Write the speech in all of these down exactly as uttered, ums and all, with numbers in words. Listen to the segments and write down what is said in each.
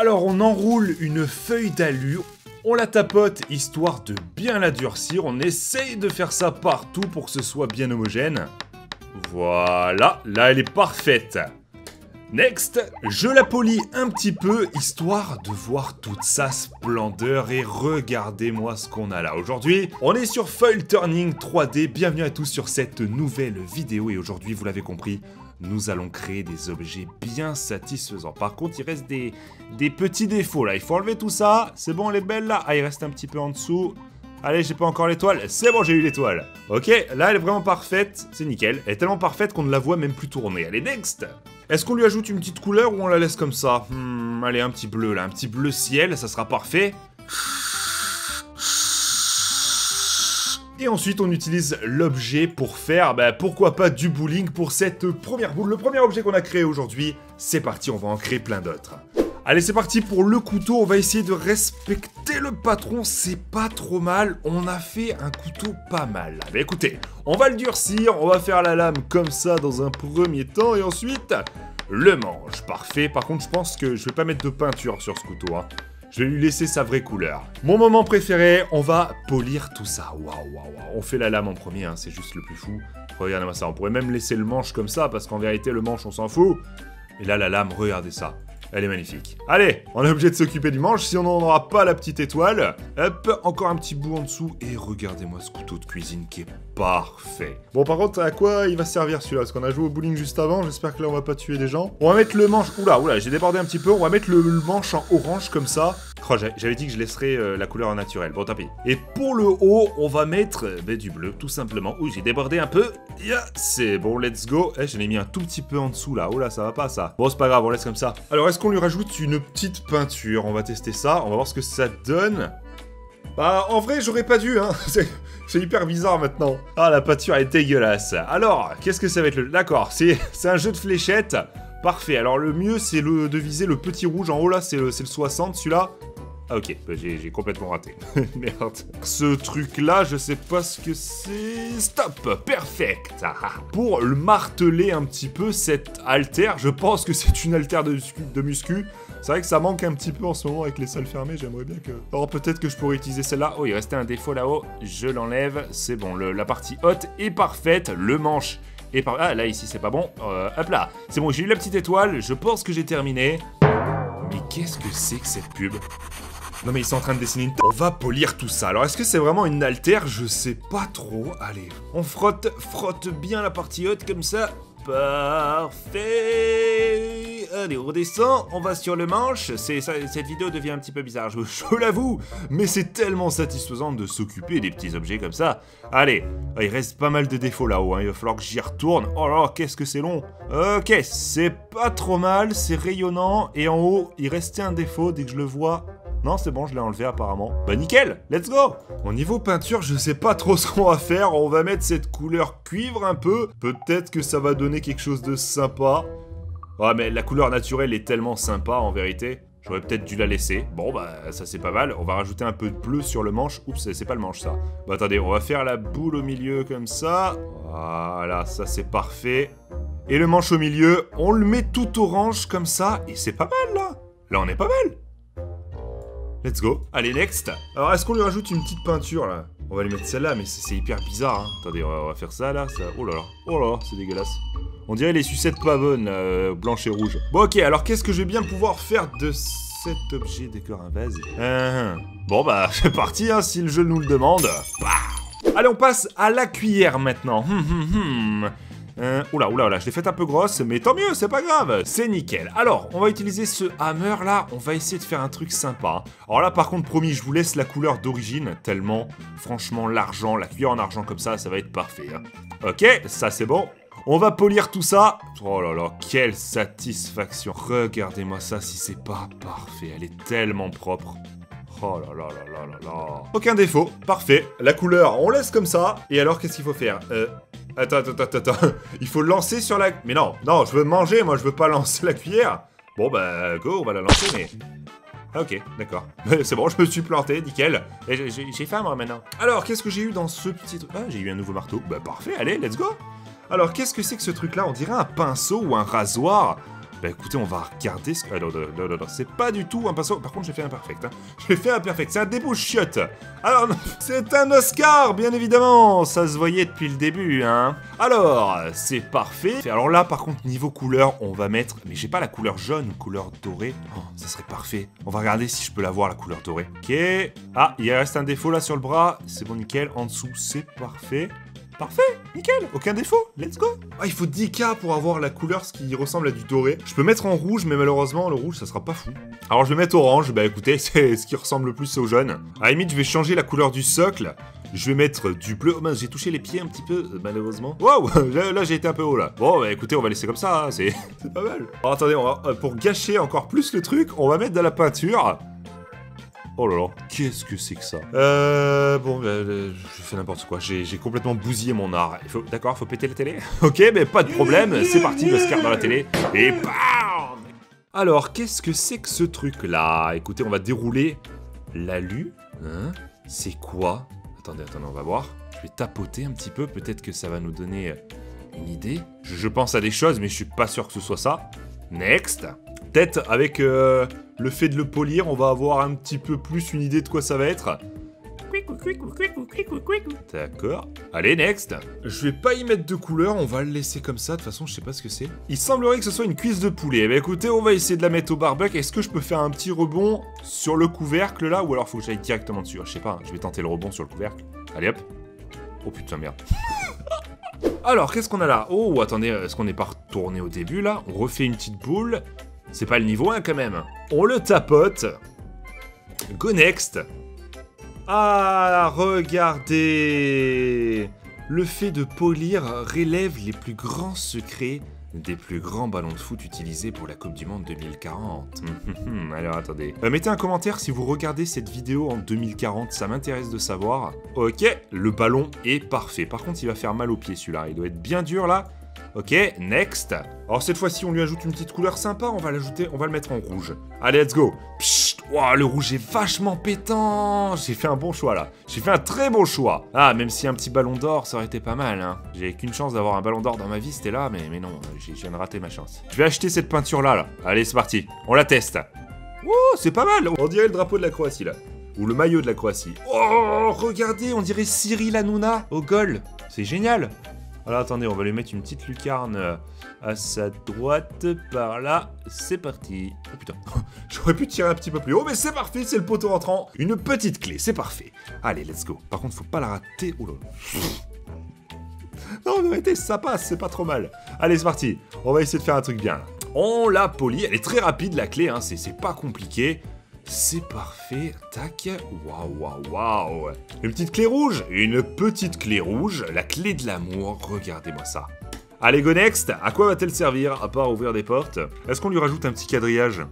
Alors on enroule une feuille d'alu, on la tapote histoire de bien la durcir, on essaye de faire ça partout pour que ce soit bien homogène. Voilà, là elle est parfaite. Next, je la polis un petit peu histoire de voir toute sa splendeur et regardez-moi ce qu'on a là. Aujourd'hui, on est sur Foil Turning trois D, bienvenue à tous sur cette nouvelle vidéo et aujourd'hui, vous l'avez compris, nous allons créer des objets bien satisfaisants. Par contre, il reste des, des petits défauts là, il faut enlever tout ça. C'est bon, les belles là. Ah, il reste un petit peu en dessous. Allez, j'ai pas encore l'étoile. C'est bon, j'ai eu l'étoile. Ok, là, elle est vraiment parfaite. C'est nickel. Elle est tellement parfaite qu'on ne la voit même plus tourner. Allez, next. Est-ce qu'on lui ajoute une petite couleur ou on la laisse comme ça? Hmm, allez, un petit bleu là. Un petit bleu ciel, ça sera parfait. Et ensuite, on utilise l'objet pour faire, bah, pourquoi pas, du bowling pour cette première boule. Le premier objet qu'on a créé aujourd'hui, c'est parti, on va en créer plein d'autres. Allez, c'est parti pour le couteau. On va essayer de respecter le patron. C'est pas trop mal. On a fait un couteau pas mal. Mais écoutez, on va le durcir. On va faire la lame comme ça dans un premier temps. Et ensuite, le manche. Parfait. Par contre, je pense que je vais pas mettre de peinture sur ce couteau, hein. Je vais lui laisser sa vraie couleur. Mon moment préféré, on va polir tout ça. Waouh, waouh, waouh. On fait la lame en premier, hein, c'est juste le plus fou. Regardez-moi ça, on pourrait même laisser le manche comme ça, parce qu'en vérité, le manche, on s'en fout. Et là, la lame, regardez ça. Elle est magnifique. Allez, on est obligé de s'occuper du manche, sinon on n'aura pas la petite étoile. Hop, encore un petit bout en dessous. Et regardez-moi ce couteau de cuisine qui est parfait. Bon, par contre, à quoi il va servir celui-là? Parce qu'on a joué au bowling juste avant, j'espère que là on va pas tuer des gens. On va mettre le manche... Oula, oula, j'ai débordé un petit peu. On va mettre le, le manche en orange comme ça. Oh, j'avais dit que je laisserais euh, la couleur naturelle. Bon, tant pis. Et pour le haut, on va mettre euh, bah, du bleu, tout simplement. Ouh, j'ai débordé un peu. Yeah, c'est bon, let's go. Eh, je l'ai mis un tout petit peu en dessous là. Oh là, ça va pas ça. Bon, c'est pas grave, on laisse comme ça. Alors, est-ce qu'on lui rajoute une petite peinture? On va tester ça, on va voir ce que ça donne. Bah, en vrai, j'aurais pas dû, hein. C'est hyper bizarre maintenant. Ah, la peinture est dégueulasse. Alors, qu'est-ce que ça va être le... D'accord, c'est un jeu de fléchettes. Parfait, alors le mieux, c'est de viser le petit rouge en haut, là, c'est le, le soixante, celui-là. Ah, ok, bah, j'ai complètement raté. Merde. Ce truc-là, je sais pas ce que c'est... Stop! Perfect! Pour marteler un petit peu cette haltère, je pense que c'est une haltère de, de muscu. C'est vrai que ça manque un petit peu en ce moment avec les salles fermées, j'aimerais bien que... Alors peut-être que je pourrais utiliser celle-là. Oh, il restait un défaut là-haut. Je l'enlève, c'est bon. Le, la partie haute est parfaite. Le manche est parfait. Ah, là, ici, c'est pas bon. Euh, hop là. C'est bon, j'ai eu la petite étoile. Je pense que j'ai terminé. Mais qu'est-ce que c'est que cette pub? Non mais ils sont en train de dessiner une... On va polir tout ça. Alors est-ce que c'est vraiment une haltère? Je sais pas trop. Allez, on frotte, frotte bien la partie haute comme ça. Parfait. Allez, on redescend, on va sur le manche. C'est, ça, cette vidéo devient un petit peu bizarre, je, je l'avoue. Mais c'est tellement satisfaisant de s'occuper des petits objets comme ça. Allez, il reste pas mal de défauts là-haut, hein. Il va falloir que j'y retourne. Oh là, qu'est-ce que c'est long. Ok, c'est pas trop mal, c'est rayonnant. Et en haut, il restait un défaut dès que je le vois. Non, c'est bon, je l'ai enlevé apparemment. Bah nickel, let's go. Au niveau peinture, je sais pas trop ce qu'on va faire. On va mettre cette couleur cuivre un peu. Peut-être que ça va donner quelque chose de sympa. Ouais, mais la couleur naturelle est tellement sympa en vérité. J'aurais peut-être dû la laisser. Bon, bah ça c'est pas mal. On va rajouter un peu de bleu sur le manche. Oups, c'est pas le manche ça. Bah attendez, on va faire la boule au milieu comme ça. Voilà, ça c'est parfait. Et le manche au milieu, on le met tout orange comme ça. Et c'est pas mal là. Là on est pas mal. Let's go. Allez, next. Alors, est-ce qu'on lui rajoute une petite peinture, là? On va lui mettre celle-là, mais c'est hyper bizarre, hein. Attendez, on va, on va faire ça, là. Ça... Oh là là. Oh là là, c'est dégueulasse. On dirait les sucettes pas bonnes, euh, blanches et rouges. Bon, ok, alors qu'est-ce que je vais bien pouvoir faire de cet objet? Décor un vase. Euh, bon, bah, c'est parti, hein, si le jeu nous le demande. Bah. Allez, on passe à la cuillère, maintenant. Hum, hum, hum. Euh, oula, oula, oula, je l'ai faite un peu grosse, mais tant mieux, c'est pas grave, c'est nickel. Alors, on va utiliser ce hammer là, on va essayer de faire un truc sympa. Alors là, par contre, promis, je vous laisse la couleur d'origine, tellement, franchement, l'argent, la cuillère en argent comme ça, ça va être parfait. Hein. Ok, ça c'est bon. On va polir tout ça. Oh là là, quelle satisfaction. Regardez-moi ça, si c'est pas parfait, elle est tellement propre. Oh là là là là là là. Aucun défaut, parfait. La couleur, on laisse comme ça. Et alors, qu'est-ce qu'il faut faire? Euh... Attends, attends, attends, attends, il faut lancer sur la... Mais non, non, je veux manger, moi, je veux pas lancer la cuillère. Bon, bah, go, on va la lancer, mais... Ah, ok, d'accord. C'est bon, je me suis planté, nickel. J'ai faim, moi, maintenant. Alors, qu'est-ce que j'ai eu dans ce petit truc? Ah, j'ai eu un nouveau marteau. Bah, parfait, allez, let's go. Alors, qu'est-ce que c'est que ce truc-là? On dirait un pinceau ou un rasoir. Bah écoutez, on va regarder ce que... Ah non, non, non, non, non. C'est pas du tout un passage... Par contre, j'ai fait un perfect, hein. J'ai fait un perfect, c'est un débouche-chiotte. Alors, c'est un Oscar, bien évidemment. Ça se voyait depuis le début, hein. Alors, c'est parfait. Alors là, par contre, niveau couleur, on va mettre... Mais j'ai pas la couleur jaune, couleur dorée. Oh, ça serait parfait. On va regarder si je peux la voir, la couleur dorée. Ok. Ah, il reste un défaut là sur le bras. C'est bon, nickel. En dessous, c'est parfait. Parfait, nickel, aucun défaut, let's go. Ah, il faut dix K pour avoir la couleur, ce qui ressemble à du doré. Je peux mettre en rouge, mais malheureusement, le rouge, ça sera pas fou. Alors, je vais mettre orange, bah écoutez, c'est ce qui ressemble le plus au jaune. À la limite, je vais changer la couleur du socle. Je vais mettre du bleu. Oh, j'ai touché les pieds un petit peu, malheureusement. Wow, là, là j'ai été un peu haut, là. Bon, bah écoutez, on va laisser comme ça, hein. C'est pas mal. Alors, attendez, on va... pour gâcher encore plus le truc, on va mettre de la peinture. Oh là là, qu'est-ce que c'est que ça? Euh... Bon, euh, je fais n'importe quoi, j'ai complètement bousillé mon art. Faut... D'accord, faut péter la télé. Ok, mais pas de problème, c'est parti, l'Oscar dans la télé. Et bam! Alors, qu'est-ce que c'est que ce truc-là? Écoutez, on va dérouler l'alu. Hein? C'est quoi? Attendez, attendez, on va voir. Je vais tapoter un petit peu, peut-être que ça va nous donner une idée. Je, je pense à des choses, mais je suis pas sûr que ce soit ça. Next. Peut-être avec... Euh... le fait de le polir, on va avoir un petit peu plus une idée de quoi ça va être. D'accord. Allez, next. Je vais pas y mettre de couleur, on va le laisser comme ça. De toute façon, je sais pas ce que c'est. Il semblerait que ce soit une cuisse de poulet. Eh bien, écoutez, on va essayer de la mettre au barbecue. Est-ce que je peux faire un petit rebond sur le couvercle, là? Ou alors, faut que j'aille directement dessus. Je sais pas, je vais tenter le rebond sur le couvercle. Allez, hop. Oh, putain, merde. Alors, qu'est-ce qu'on a là? Oh, attendez, est-ce qu'on n'est pas retourné au début, là? On refait une petite boule. C'est pas le niveau un quand même. On le tapote. Go next. Ah, regardez. Le fait de polir relève les plus grands secrets des plus grands ballons de foot utilisés pour la Coupe du Monde deux mille quarante. Alors attendez. Euh, mettez un commentaire si vous regardez cette vidéo en deux mille quarante, ça m'intéresse de savoir. Ok, le ballon est parfait. Par contre, il va faire mal aux pieds celui-là. Il doit être bien dur là. Ok, next. Alors cette fois-ci, on lui ajoute une petite couleur sympa. On va l'ajouter, on va le mettre en rouge. Allez, let's go. Psst, wow, le rouge est vachement pétant. J'ai fait un bon choix là. J'ai fait un très bon choix. Ah, même si un petit ballon d'or, ça aurait été pas mal, hein. J'ai qu'une chance d'avoir un ballon d'or dans ma vie, c'était là, mais, mais non, j'ai viens de rater ma chance. Je vais acheter cette peinture là, là. Allez, c'est parti. On la teste. Oh, c'est pas mal. On dirait le drapeau de la Croatie là. Ou le maillot de la Croatie. Oh, regardez, on dirait Cyril Hanouna au goal. C'est génial. Alors attendez, on va lui mettre une petite lucarne à sa droite, par là, c'est parti. Oh putain, j'aurais pu tirer un petit peu plus haut, mais c'est parfait, c'est le poteau rentrant. Une petite clé, c'est parfait. Allez, let's go. Par contre, faut pas la rater. Oula. Non, en vérité, ça passe, c'est pas trop mal. Allez, c'est parti. On va essayer de faire un truc bien. On la polie, elle est très rapide la clé, hein. C'est pas compliqué. C'est parfait, tac, waouh, waouh, waouh. Une petite clé rouge, une petite clé rouge, la clé de l'amour, regardez-moi ça. Allez, go next, à quoi va-t-elle servir, à part ouvrir des portes? Est-ce qu'on lui rajoute un petit quadrillage?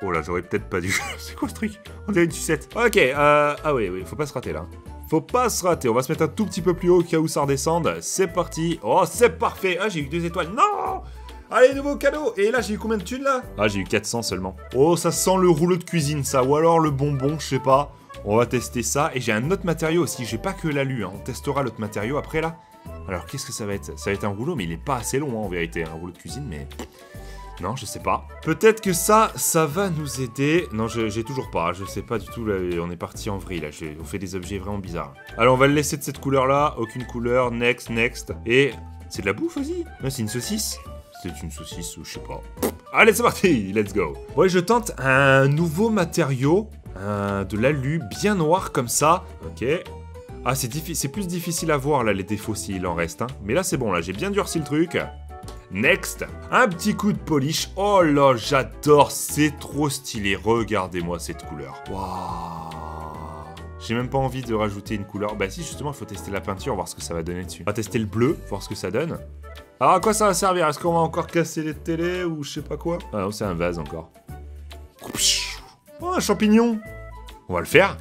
Oh là, j'aurais peut-être pas dû... C'est quoi ce truc? On dirait une sucette. Ok, euh... ah oui, oui, faut pas se rater là. Faut pas se rater, on va se mettre un tout petit peu plus haut au cas où ça redescende. C'est parti, oh, c'est parfait, ah, j'ai eu deux étoiles, non! Allez, nouveau cadeau. Et là, j'ai eu combien de thunes, là? Ah, j'ai eu quatre cents seulement. Oh, ça sent le rouleau de cuisine, ça. Ou alors le bonbon, je sais pas. On va tester ça. Et j'ai un autre matériau aussi. J'ai pas que l'alu, hein. On testera l'autre matériau après, là. Alors, qu'est-ce que ça va être? Ça va être un rouleau, mais il est pas assez long, hein, en vérité. Un rouleau de cuisine, mais... Non, je sais pas. Peut-être que ça, ça va nous aider. Non, j'ai toujours pas. Je sais pas du tout. Là, on est parti en vrille. Là, je, on fait des objets vraiment bizarres. Alors, on va le laisser de cette couleur-là. Aucune couleur. Next, next. Et c'est de la bouffe aussi. Non, c'est une saucisse. C'est une saucisse ou je sais pas. Allez, c'est parti, let's go. Ouais, je tente un nouveau matériau, un, de l'alu bien noir comme ça. Ok. Ah, c'est diffi plus difficile à voir là les défauts s'il en reste. Hein. Mais là, c'est bon, là, j'ai bien durci le truc. Next, un petit coup de polish. Oh là, j'adore, c'est trop stylé. Regardez-moi cette couleur. Waouh. J'ai même pas envie de rajouter une couleur. Bah si, justement, il faut tester la peinture, voir ce que ça va donner dessus. On va tester le bleu, voir ce que ça donne. Alors à quoi ça va servir? Est-ce qu'on va encore casser les télés ou je sais pas quoi? Ah non, c'est un vase encore. Oh, un champignon! On va le faire.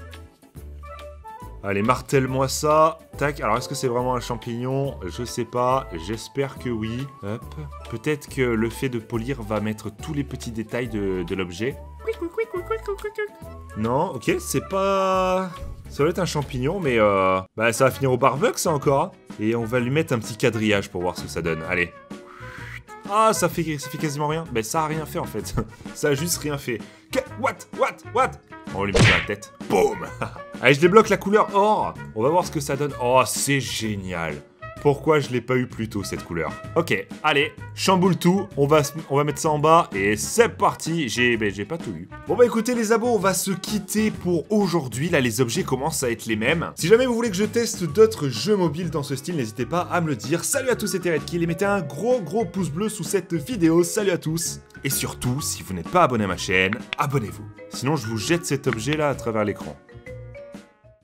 Allez, martèle-moi ça. Tac, alors est-ce que c'est vraiment un champignon? Je sais pas, j'espère que oui. Hop. Peut-être que le fait de polir va mettre tous les petits détails de, de l'objet. Non, ok, c'est pas... Ça va être un champignon, mais euh... bah, ça va finir au barbecue, ça, encore. Hein. Et on va lui mettre un petit quadrillage pour voir ce que ça donne. Allez. Ah, ça fait, ça fait quasiment rien. Ben, ça a rien fait en fait. Ça a juste rien fait. Qu what What What On lui met dans la tête. Boum. Allez, je débloque la couleur or. On va voir ce que ça donne. Oh, c'est génial. Pourquoi je l'ai pas eu plus tôt cette couleur? Ok, allez, chamboule tout, on va, on va mettre ça en bas et c'est parti. J'ai ben, j'ai pas tout eu. Bon bah écoutez les abos, on va se quitter pour aujourd'hui. Là les objets commencent à être les mêmes. Si jamais vous voulez que je teste d'autres jeux mobiles dans ce style, n'hésitez pas à me le dire. Salut à tous, c'était RedKill et mettez un gros gros pouce bleu sous cette vidéo. Salut à tous. Et surtout, si vous n'êtes pas abonné à ma chaîne, abonnez-vous. Sinon je vous jette cet objet là à travers l'écran.